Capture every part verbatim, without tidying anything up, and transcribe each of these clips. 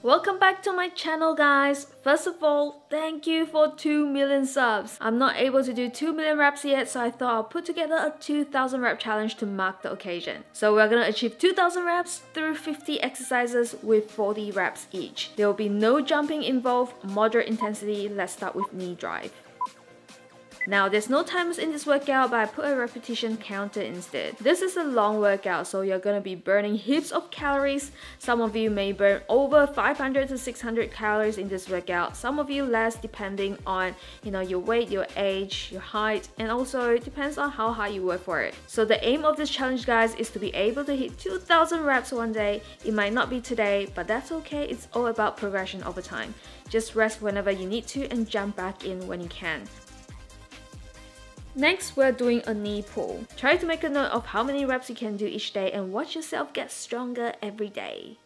Welcome back to my channel, guys. First of all, thank you for two million subs. I'm not able to do two million reps yet, so I thought I'll put together a two thousand rep challenge to mark the occasion. So we're gonna achieve two thousand reps through fifty exercises with forty reps each. There will be no jumping involved, moderate intensity. Let's start with knee drive. Now, there's no timers in this workout, but I put a repetition counter instead. This is a long workout, so you're gonna be burning heaps of calories. Some of you may burn over five hundred to six hundred calories in this workout. Some of you less, depending on you know your weight, your age, your height, and also it depends on how hard you work for it. So the aim of this challenge, guys, is to be able to hit two thousand reps one day. It might not be today, but that's okay. It's all about progression over time. Just rest whenever you need to and jump back in when you can. Next, we're doing a knee pull. Try to make a note of how many reps you can do each day and watch yourself get stronger every day.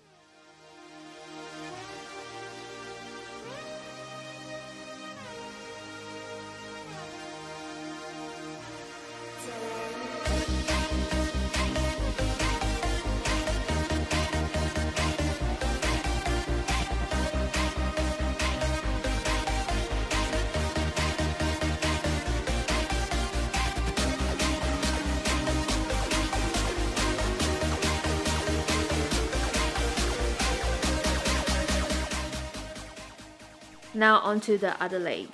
Now onto the other leg.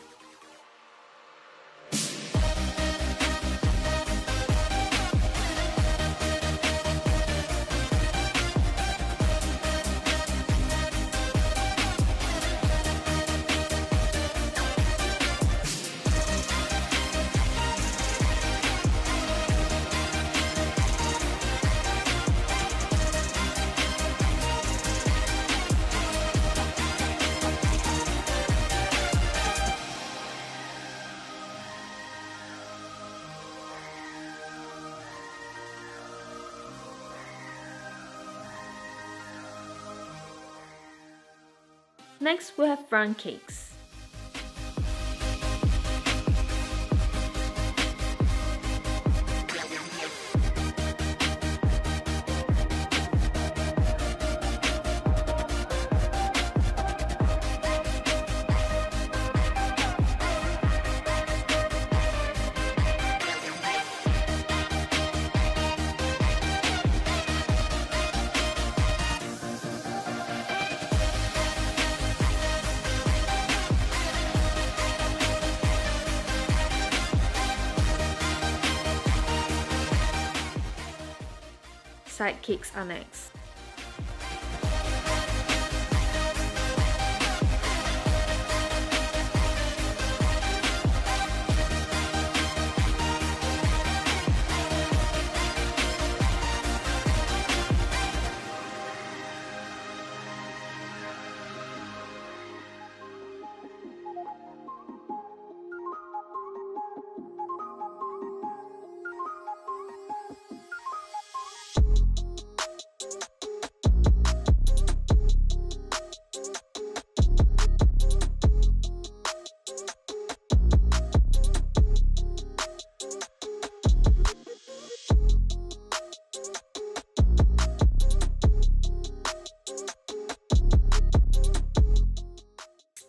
Next, we have front kicks. Side kicks are next.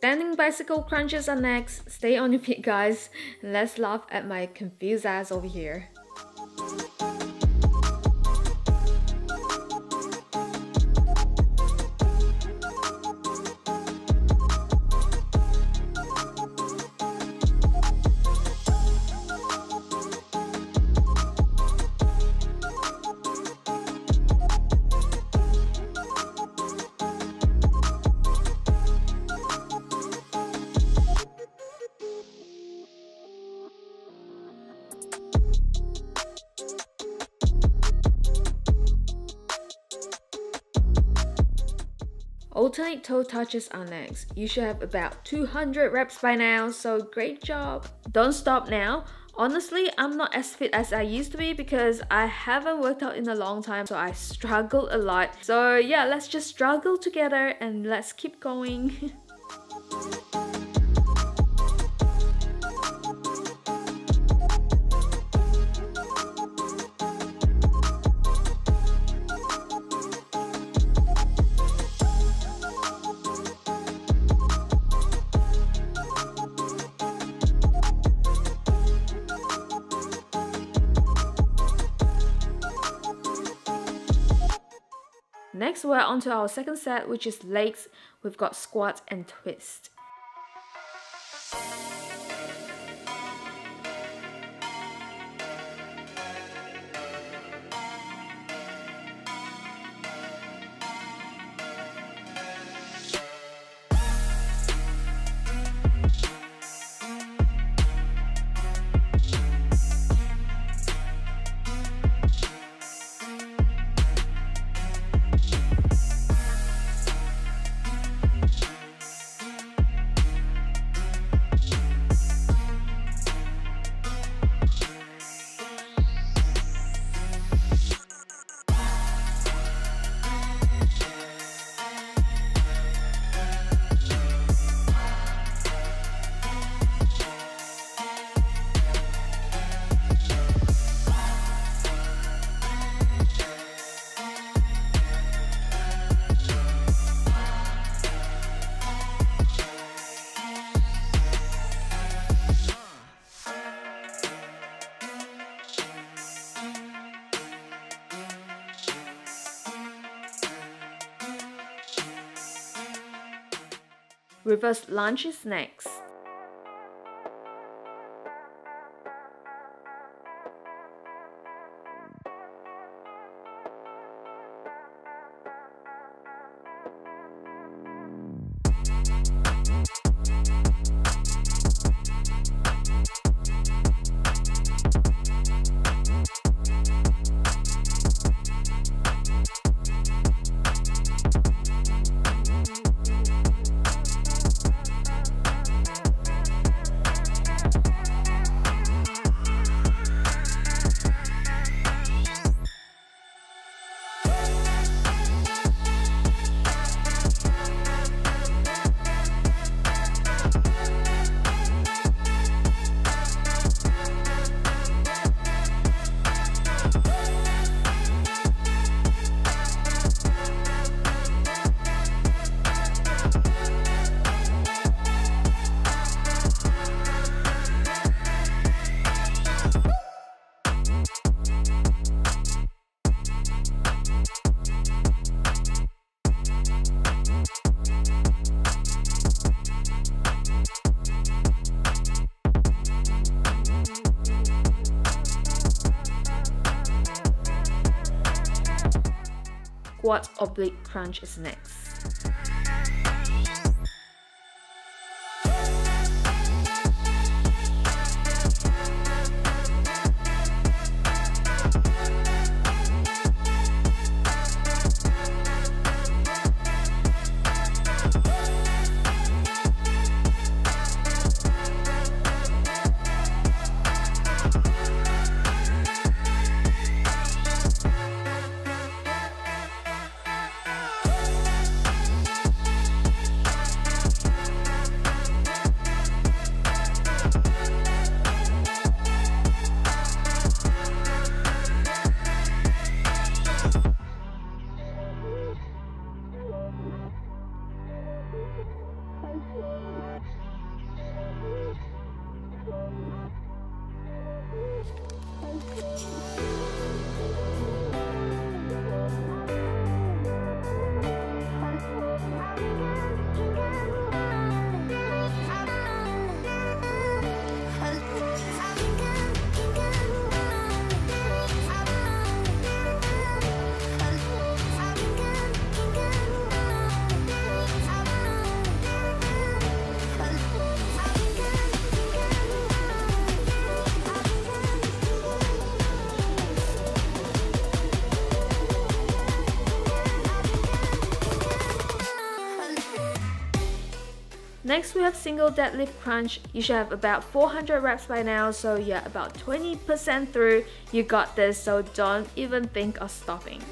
Standing bicycle crunches are next. Stay on your feet, guys, and let's laugh at my confused ass over here. Alternate toe touches are next. You should have about two hundred reps by now, so great job. Don't stop now. Honestly, I'm not as fit as I used to be because I haven't worked out in a long time, so I struggled a lot. So yeah, let's just struggle together and let's keep going. Next, we're on to our second set, which is legs. We've got squat and twist. Reverse lunge is next. Squat oblique crunch is next. Next, we have single deadlift crunch. You should have about four hundred reps by now, so you're about twenty percent through. You got this, so don't even think of stopping.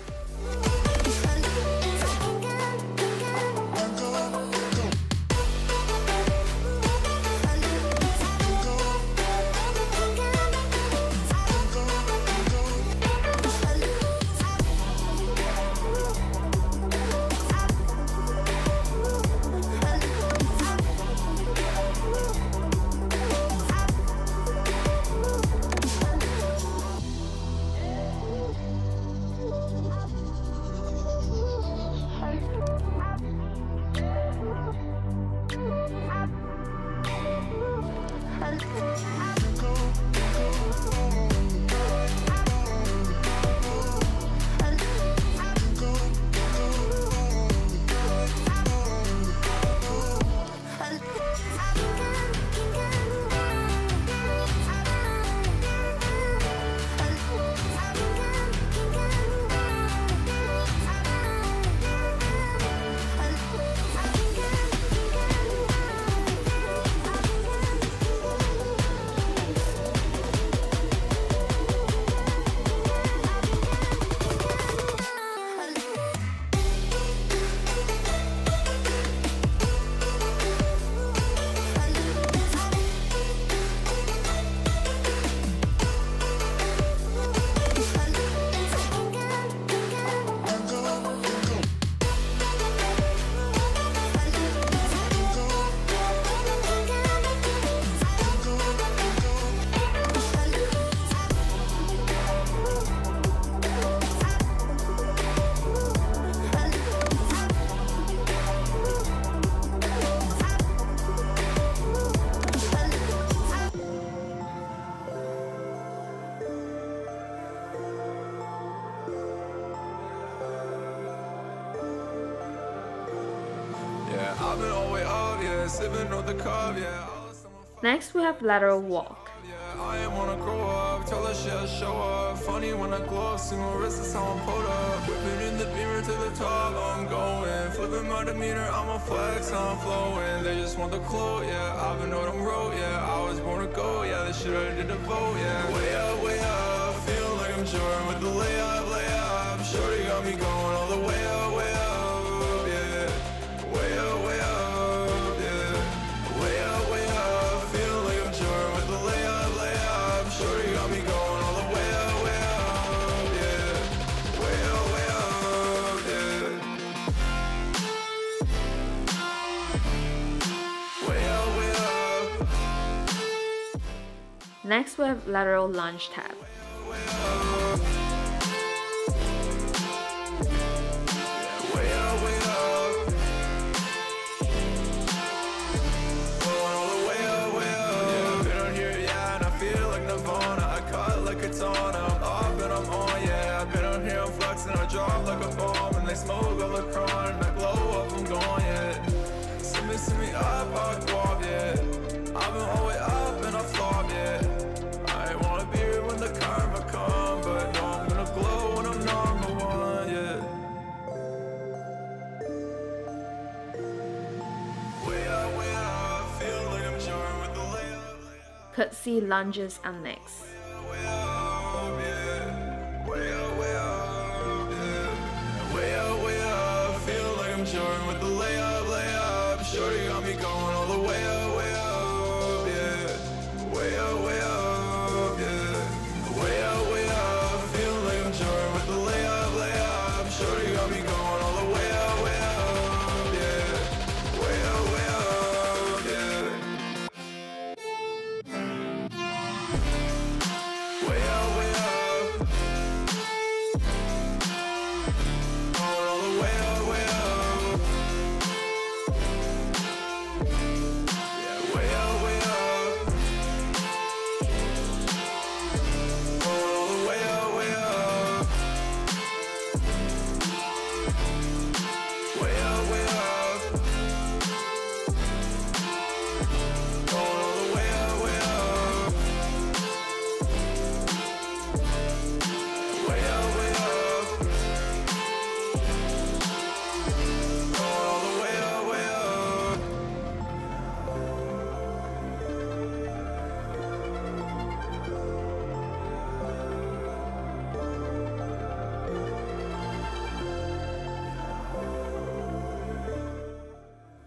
Next we have lateral walk. I ain't wanna grow up, tell her she'll show up. Funny when I glow up, see my wrist is how I'm pulled up. Whipping in the beamer to the top, I'm going. Flipping my demeanor, I'm a flex, I'm flowing. They just want the clout, yeah. I've been on them road, yeah. I was born to go, yeah. They should've did the vote, yeah. Way up, way up, feel like I'm Jordan with the layup, layup. Shorty got me going all the way up, way up, yeah. Way up, way up. Next we have lateral lunge tap. Curtsy lunges and necks.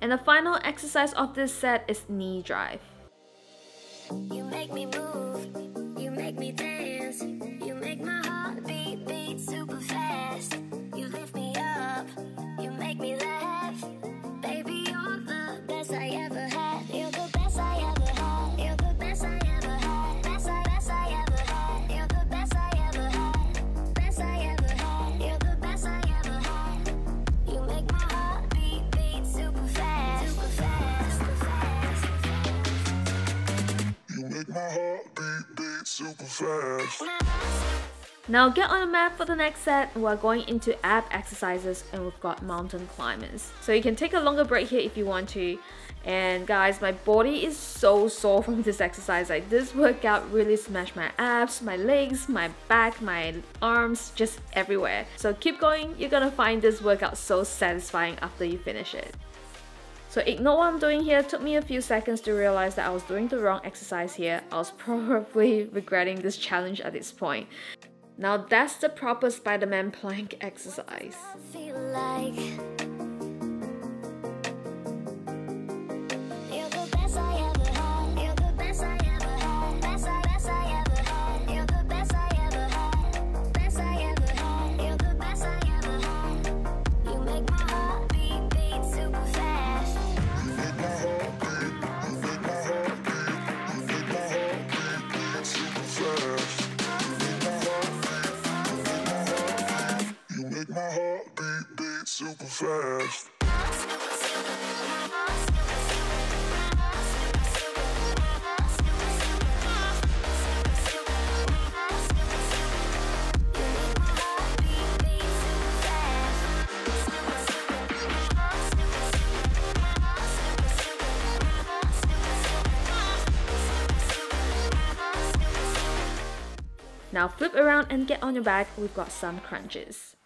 And the final exercise of this set is knee drive. You make me move, you make me dance, you make my heart beat, beat super fast. You lift me up, you make me laugh. Baby, you're the best I ever had. You're the best I ever had. You're the best I ever had. Best I, best I ever had. You're the best I ever had. Best I ever had. You're the best I ever had. You make my heart beat, beat super fast. Super fast, super fast, super fast. You my heart beat, beat super fast. Now get on a map for the next set. We're going into ab exercises and we've got mountain climbers. So you can take a longer break here if you want to. And guys, my body is so sore from this exercise. Like, this workout really smashed my abs, my legs, my back, my arms, just everywhere. So keep going, you're gonna find this workout so satisfying after you finish it. So ignore what I'm doing here. It took me a few seconds to realize that I was doing the wrong exercise here. I was probably regretting this challenge at this point. Now that's the proper Spider-Man plank exercise. Super fast. Now flip around and get on your back. We've got some crunches.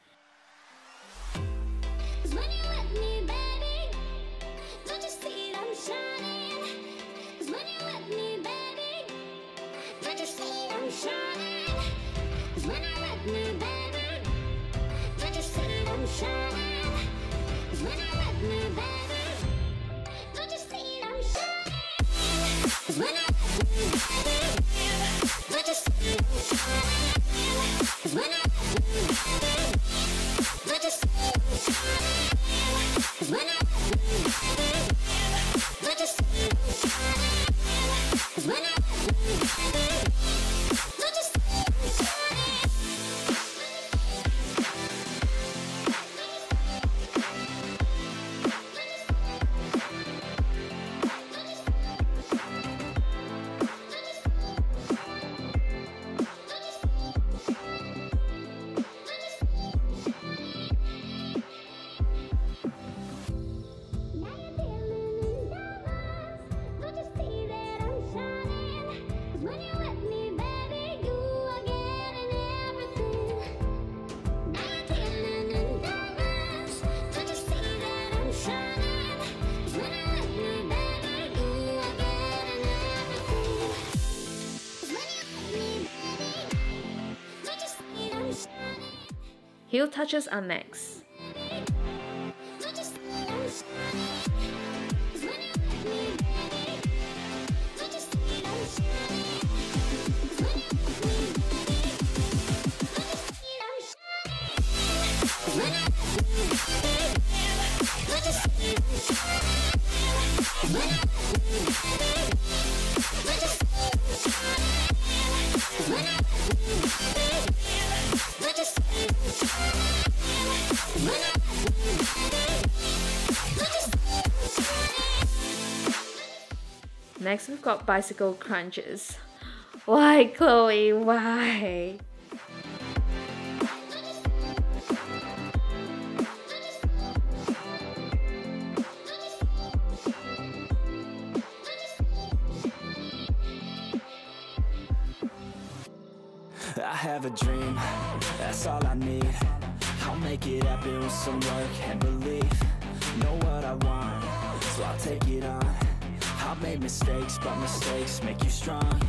Heel touches are next. Next, we've got bicycle crunches. Why, Chloe? Why? I have a dream, that's all I need. I'll make it happen with some work and belief. Know what I want, so I'll take it on. I've made mistakes, but mistakes make you strong.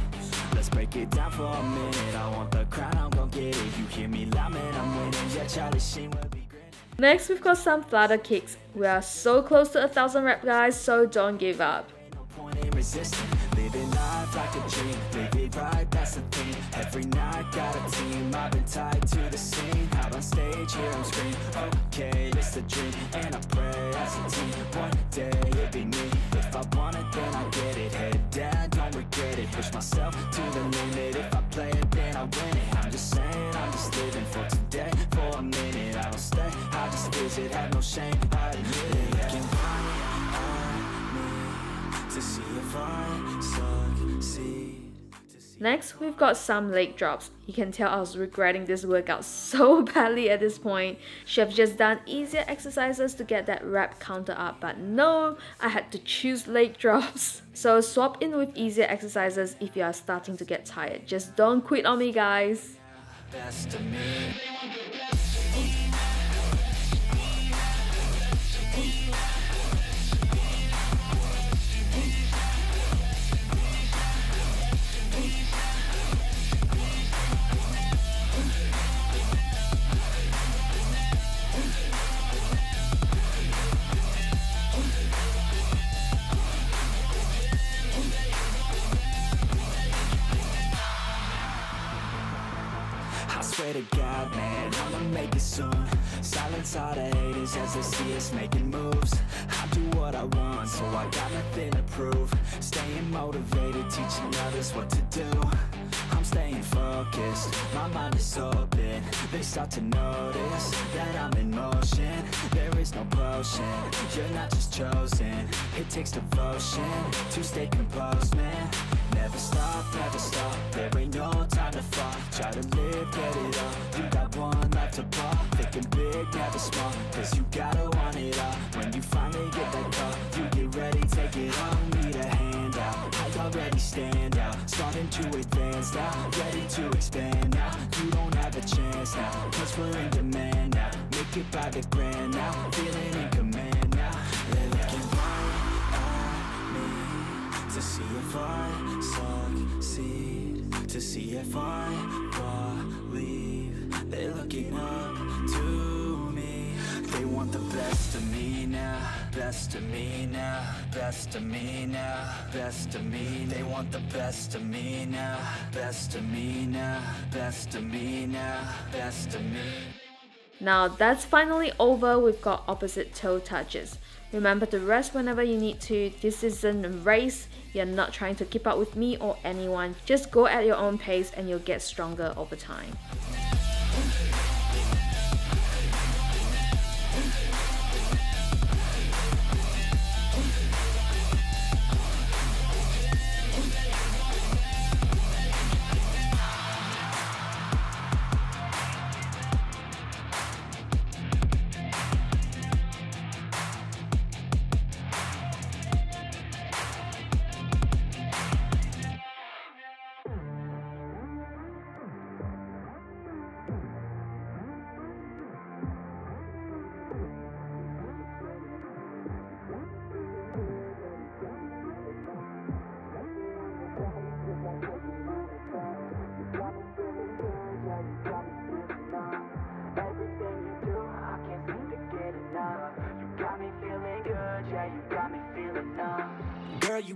Let's break it down for a minute. I want the crown, I'm gonna get it. You hear me loud, man, I'm winning. Yeah, Charlie Sheen will be grinning. Next, we've got some flutter kicks. We are so close to a thousand rep, guys, so don't give up. No point in resisting. Living life like a dream. Live it right, that's the thing. Every night, got a team. I've been tied to the scene. Out on stage, here I'm screaming. Okay, it's a dream. And I pray as a team. One day, it'll be me. If I want it, then I get it. Head down, don't regret it. Push myself to the limit. If I play it, then I win it. I'm just saying, I'm just living for today. For a minute, I don't stay. I just visit, have no shame. I admit it. Looking right at me to see if I succeed. Next, we've got some leg drops. You can tell I was regretting this workout so badly at this point. Should have just done easier exercises to get that rep counter up, but no, I had to choose leg drops. So swap in with easier exercises if you are starting to get tired. Just don't quit on me, guys. Best of me. To God, man, I'ma make it soon. Silence all the haters as they see us making moves. I do what I want, so I got nothing to prove. Staying motivated, teaching others what to do. I'm staying focused, my mind is open. They start to notice that I'm in motion. There is no potion, you're not just chosen. It takes devotion to stay composed, man. Never stop, never stop, there ain't no time to fall. Try to live, get it all, you got one life to pop. Thinking big, never small, cause you gotta want it all. When you finally get that call, you get ready, take it on. Need a handout, I already stand out. Starting to advance now, ready to expand now. You don't have a chance now, cause we're in demand now. Make it by the grand now, feeling in command now. They're looking right at me to see if I succeed, to see if I believe. They're looking up to me. They want the best of me now, best of me now, best of me now, best of me. They want the best of me now, best of me now, best of me now, best of me. Now that's finally over. We've got opposite toe touches. Remember to rest whenever you need to. This isn't a race. You're not trying to keep up with me or anyone. Just go at your own pace and you'll get stronger over time. Girl, you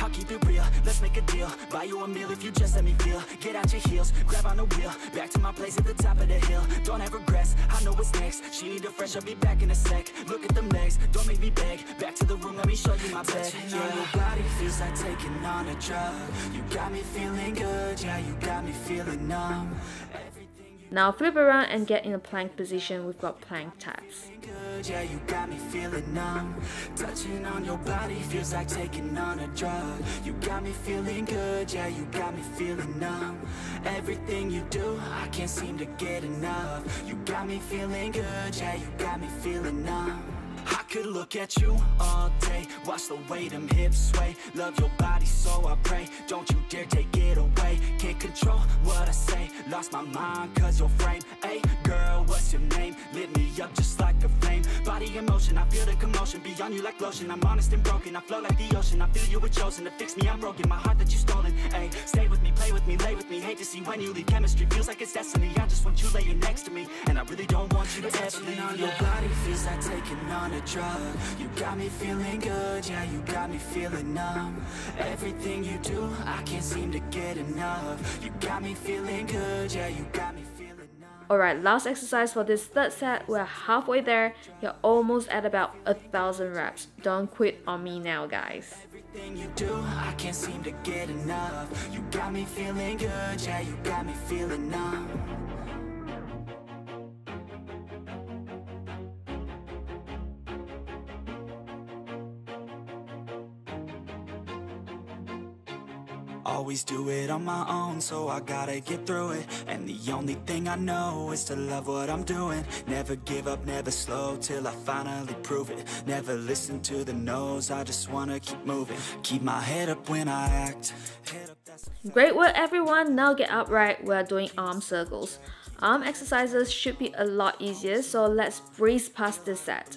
I'll keep it real, let's make a deal. Buy you a meal if you just let me feel. Get out your heels, grab on the wheel. Back to my place at the top of the hill. Don't have regrets, I know what's next. She need a fresh, I'll be back in a sec. Look at them legs, don't make me beg. Back to the room, let me show you my bed. Yeah, your body feels like taking on a drug. You got me feeling good, yeah, you got me feeling numb. Now flip around and get in a plank position. We've got plank taps. Yeah, you got me feeling numb. Touching on your body feels like taking on a drug. You got me feeling good, yeah, you got me feeling numb. Everything you do, I can't seem to get enough. You got me feeling good, yeah, you got me feeling numb. I could look at you all day, watch the way them hips sway. Love your body, so I pray, don't you dare take it away. Can't control what I say, lost my mind cause your frame. Hey girl, what's your name? Lit me up just like a flame. Body in motion, I feel the commotion. Beyond you like lotion, I'm honest and broken. I flow like the ocean, I feel you were chosen. To fix me, I'm broken, my heart that you stolen. Hey, stay with me, play with me, lay with me. Hate to see when you leave, chemistry feels like it's destiny. I just want you laying next to me, and I really don't want you to touch me. On your body feels like taking on a drug. You got me feeling good, yeah, you got me feeling numb. Everything you do, I can't seem to get enough. You got me feeling good, yeah, you got me feeling numb. Alright, last exercise for this third set. We're halfway there. You're almost at about a thousand reps. Don't quit on me now, guys. Everything you do, I can't seem to get enough. You got me feeling good, yeah, you got me feeling numb. Always do it on my own, so I gotta get through it. And the only thing I know is to love what I'm doing. Never give up, never slow, till I finally prove it. Never listen to the no's, I just wanna keep moving. Keep my head up when I act. Great work, everyone. Now get upright. We're doing arm circles. Arm exercises should be a lot easier, so let's breeze past this set.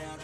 out.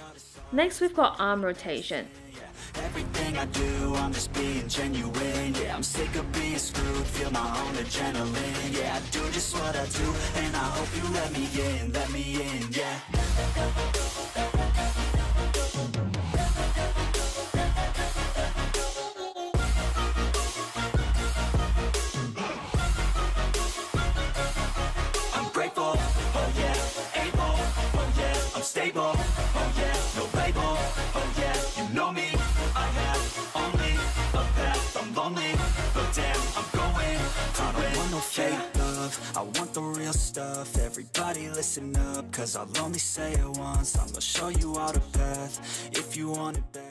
Next, we've got arm rotation. Everything I do, I'm just being genuine. Yeah, I'm sick of being screwed, feel my own adrenaline. Yeah, I do just what I do, and I hope you let me in, let me in, yeah. I'm grateful, oh yeah, able, oh yeah, I'm stable, oh yeah. I want the real stuff, everybody listen up, cause I'll only say it once. I'm gonna show you all the path, if you want it bad.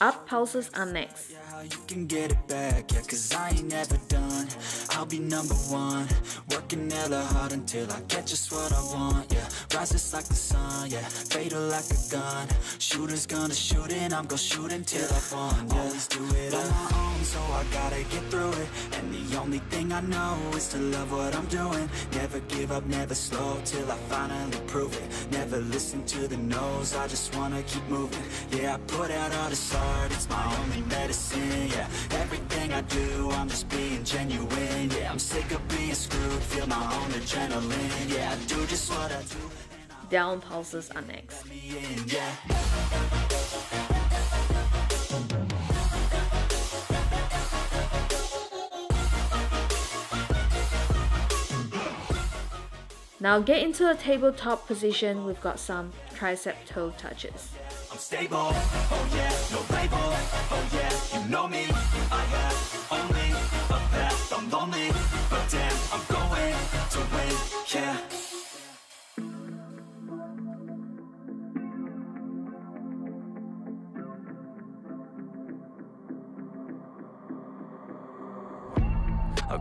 Up pulses are next. Yeah, how you can get it back, yeah, cause I ain't never done. I'll be number one, working hella hard until I get just what I want, yeah. Rises like the sun, yeah, fatal like a gun. Shooters gonna shoot and I'm gonna shoot until I fall, yeah. Always do it on my own, so I gotta get through it. And the only thing I know is to love what I'm doing. Never give up, never slow, till I finally prove it. Never listen to the no's, I just wanna keep moving. Yeah, I put out all the songs, it's my only medicine, yeah. Everything I do, I'm just being genuine. Yeah, I'm sick of being screwed, feel my own adrenaline. Yeah, I do just what I do. Down pulses are next. Now get into a tabletop position. We've got some tricep toe touches. I'm stable, oh yeah, no label, oh yeah, you know me, I have only a path, I'm lonely, but damn, I'm going to win, yeah.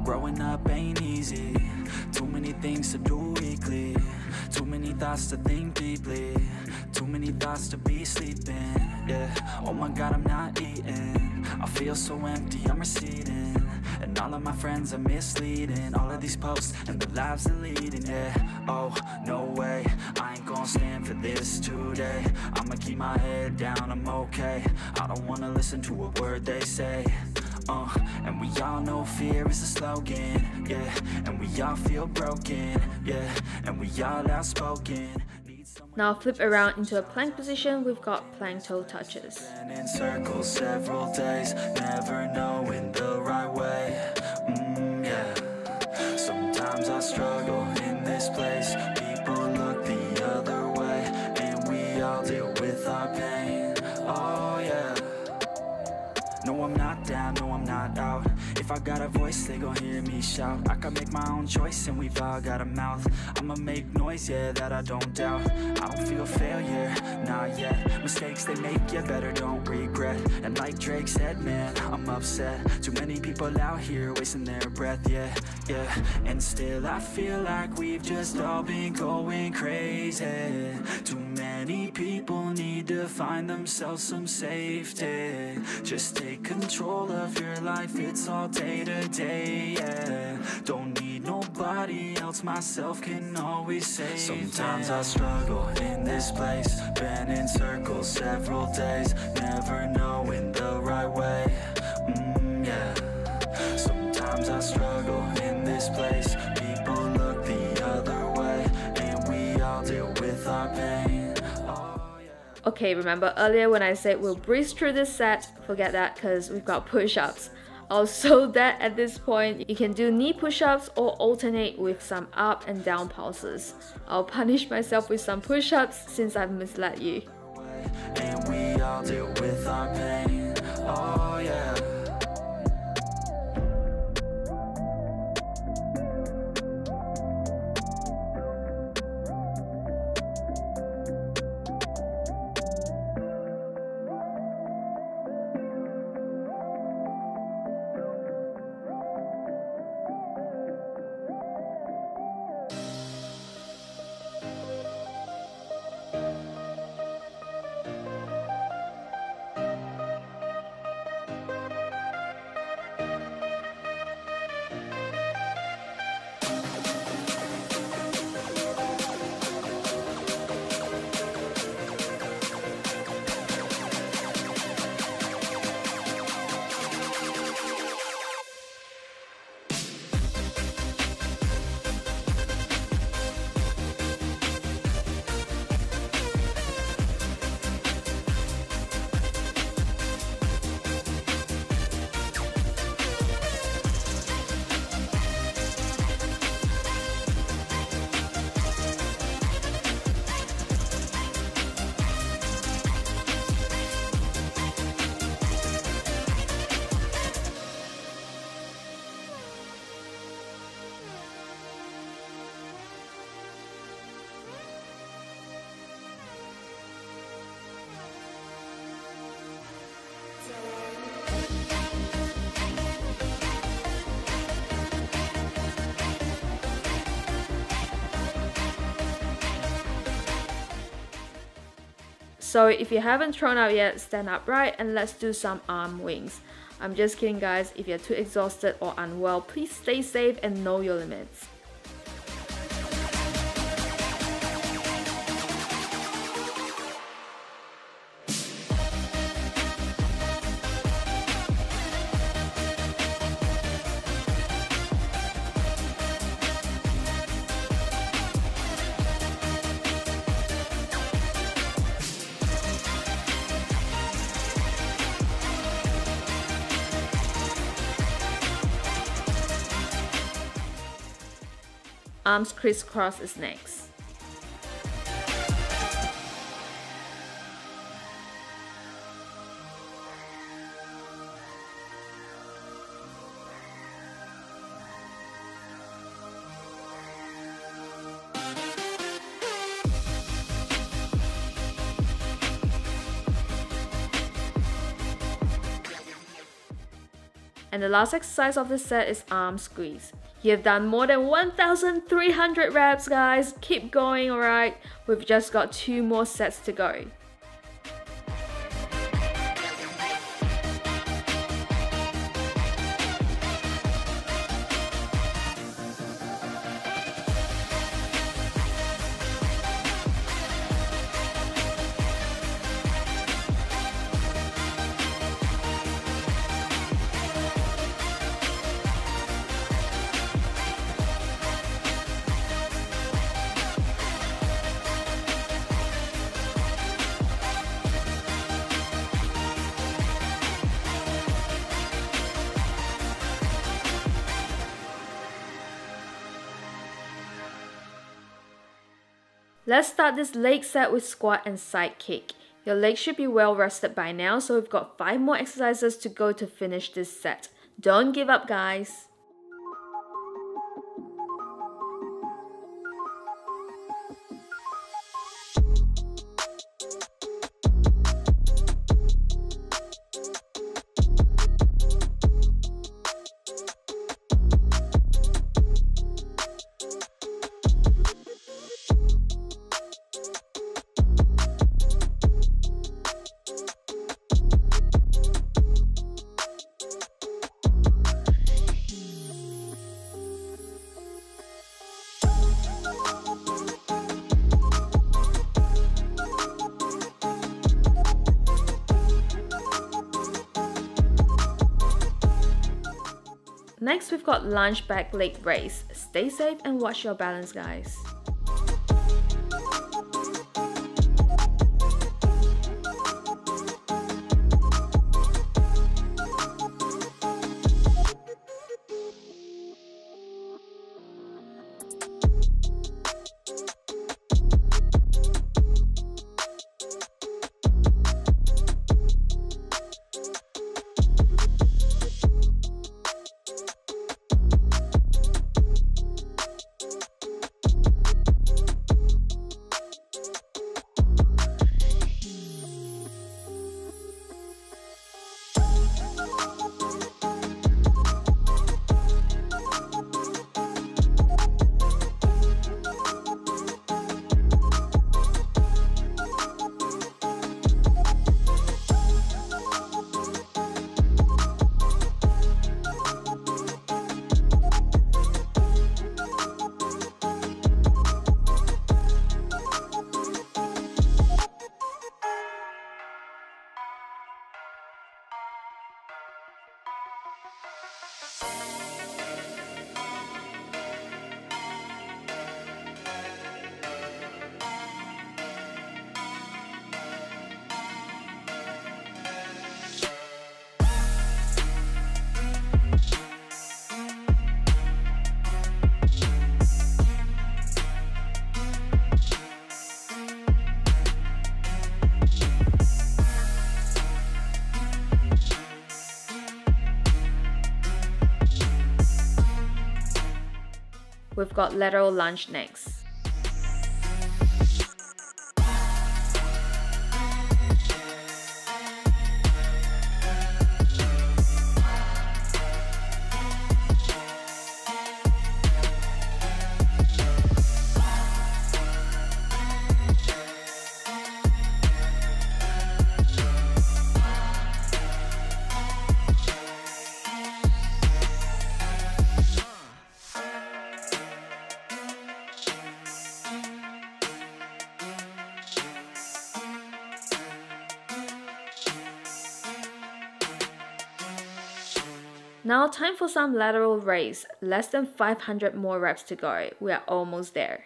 Growing up ain't easy, too many things to do weekly, too many thoughts to think deeply, too many thoughts to be sleeping, yeah. Oh my god, I'm not eating, I feel so empty, I'm receding, and all of my friends are misleading, all of these posts and the lives they're leading, yeah. Oh, no way, I ain't gonna stand for this today, I'ma keep my head down, I'm okay, I don't wanna listen to a word they say. Uh, and we all know fear is a slogan, yeah. And we all feel broken, yeah. And we all outspoken. Now flip around into a plank position. We've got plank toe touches. And in circles several days, never knowing the right way. Mm, yeah. Sometimes I struggle in this place. People look the other way, and we all deal with our pain. Oh yeah. No, I'm not down, no, I'm not out. If I got a voice, they gon' hear me shout. I can make my own choice, and we've all got a mouth. I'ma make noise, yeah, that I don't doubt. I don't feel failure, not yet. Mistakes they make, yeah, better don't regret. And like Drake said, man, I'm upset. Too many people out here wasting their breath, yeah, yeah. And still I feel like we've just all been going crazy. Too many people need to find themselves some safety. Just take Take control of your life, it's all day to day, yeah. Don't need nobody else else myself can always save. Sometimes I struggle in this place, been in circles several days, never knowing the right way. Mm, yeah. Sometimes I struggle in this place, people look the other way, and we all deal with our pain. Oh, yeah. Okay, remember earlier when I said we'll breeze through this set? Forget that, because we've got push-ups. Also, that at this point, you can do knee push-ups or alternate with some up and down pulses. I'll punish myself with some push-ups since I've misled you. And we all deal with our pain. Oh, yeah. So if you haven't thrown out yet, stand upright and let's do some arm wings. I'm just kidding guys, if you're too exhausted or unwell, please stay safe and know your limits. Arms crisscross is next. And the last exercise of this set is arm squeeze. You've done more than one thousand three hundred reps guys, keep going alright, we've just got two more sets to go. Let's start this leg set with squat and side kick. Your legs should be well rested by now, so we've got five more exercises to go to finish this set. Don't give up guys! Next, we've got lunge back leg raise. Stay safe and watch your balance, guys. We've got lateral lunge next. Now time for some lateral raise, less than five hundred more reps to go, we are almost there.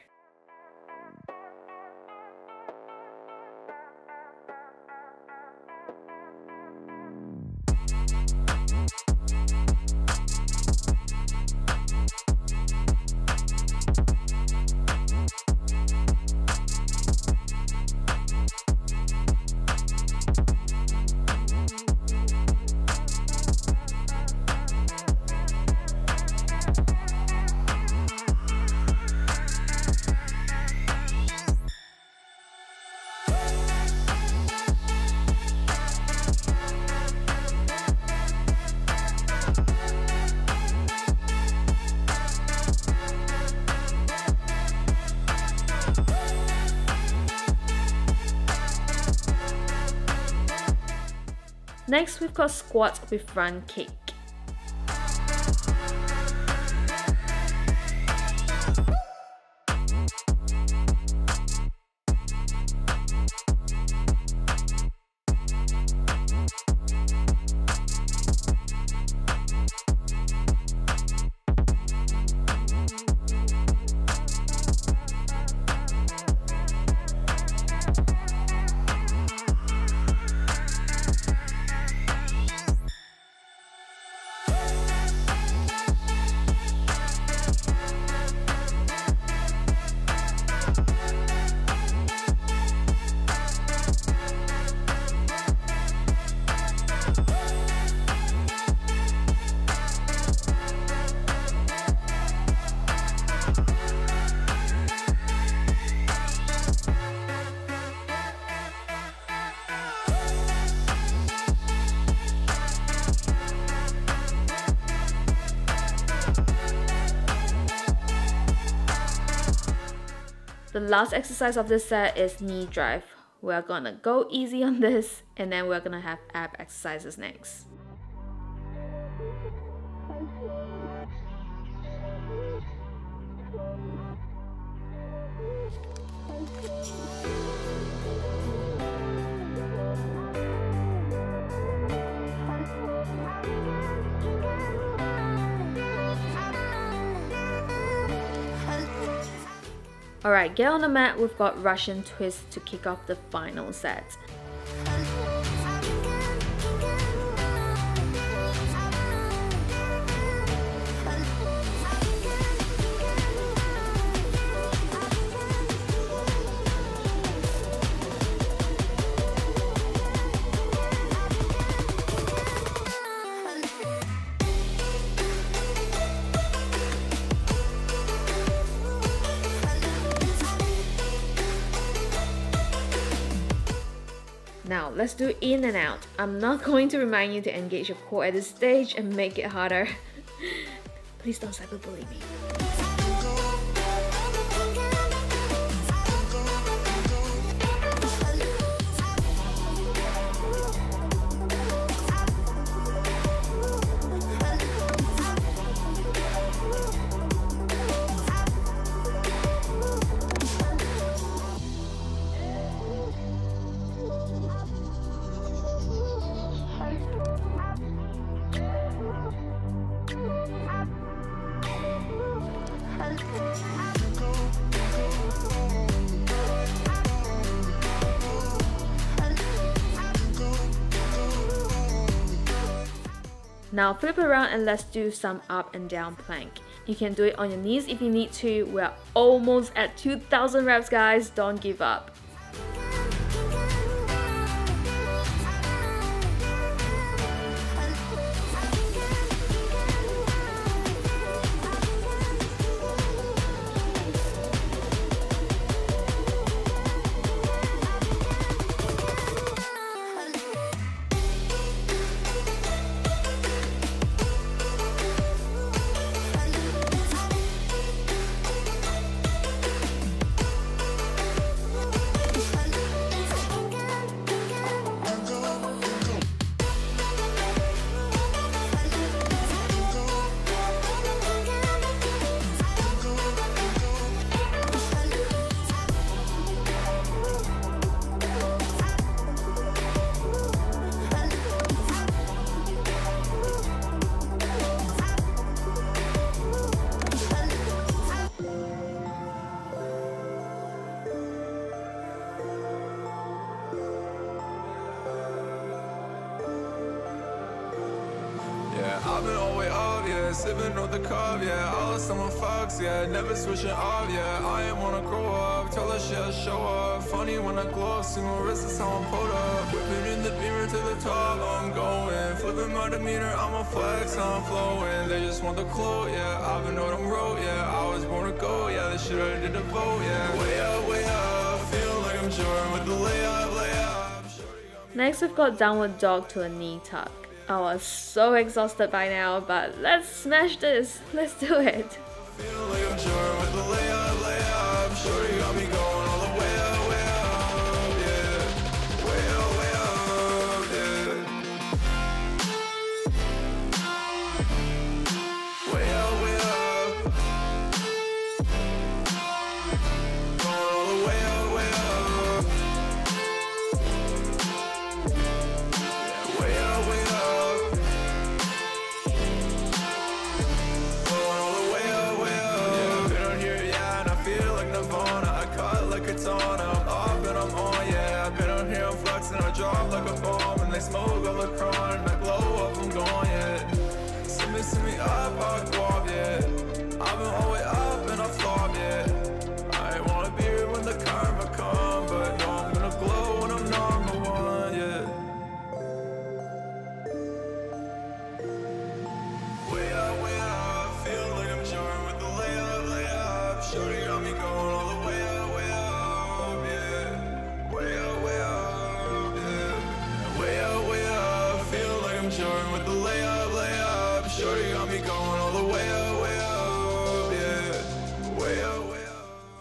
Next, we've got squats with front kick. The last exercise of this set is knee drive. We're gonna go easy on this and then we're gonna have ab exercises next. Alright, get on the mat, we've got Russian twist to kick off the final set. Now let's do in and out. I'm not going to remind you to engage your core at this stage and make it harder. Please don't cyberbully me. Now flip around and let's do some up and down plank. You can do it on your knees if you need to. We're almost at two thousand reps, guys. Don't give up. I've been all way up, yeah, sipping on the cup, yeah. I was someone fucks, yeah, never switching up, yeah. I ain't wanna grow up, tell her shit, show up. Funny when I glow up, single wrist is how I'm pulled up. Whipping in the beamer to the top, I'm going. Flipping my demeanor, I'm a flex, I'm flowing. They just want the clue, yeah, I've been on them road, yeah. I was born to go, yeah, they should've did the vote, yeah. Way up, way up, feel like I'm jarring with the layup, layup. Next we've got downward dog to a knee tuck. I was so exhausted by now, but let's smash this! Let's do it!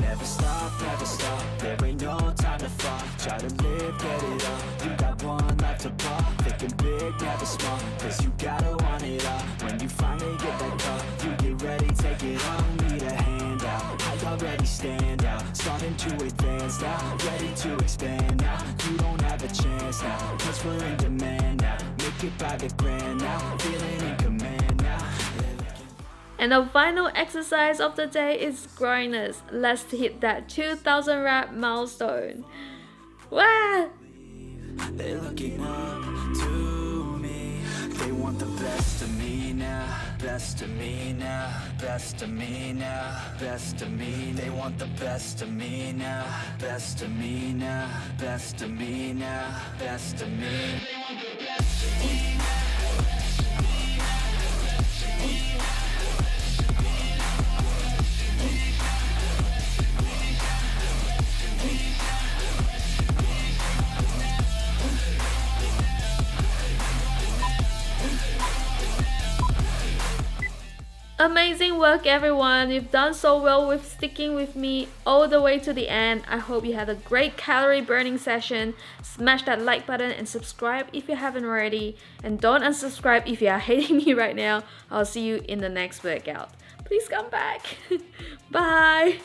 Never stop, never stop, there ain't no time to fall. Try to live, get it up, you got one life to pop. Thinking big, never small, cause you gotta want it all. When you finally get that call, you get ready, take it on. Need a handout, I already stand out. Starting to advance now, ready to expand now. You don't have a chance now, cause we're in demand now. Make it by the grand now, feeling in command now. And the final exercise of the day is groiners. Let's hit that two thousand rep milestone. Wow! They're looking up to me. They want the best of me now, best of me now, best of me now, best of me. They want the best of me now, best of me now, best of me now, best of me. They want the best of me now. Amazing work, everyone. You've done so well with sticking with me all the way to the end. I hope you had a great calorie burning session. Smash that like button and subscribe if you haven't already. And don't unsubscribe if you are hating me right now. I'll see you in the next workout. Please come back. Bye.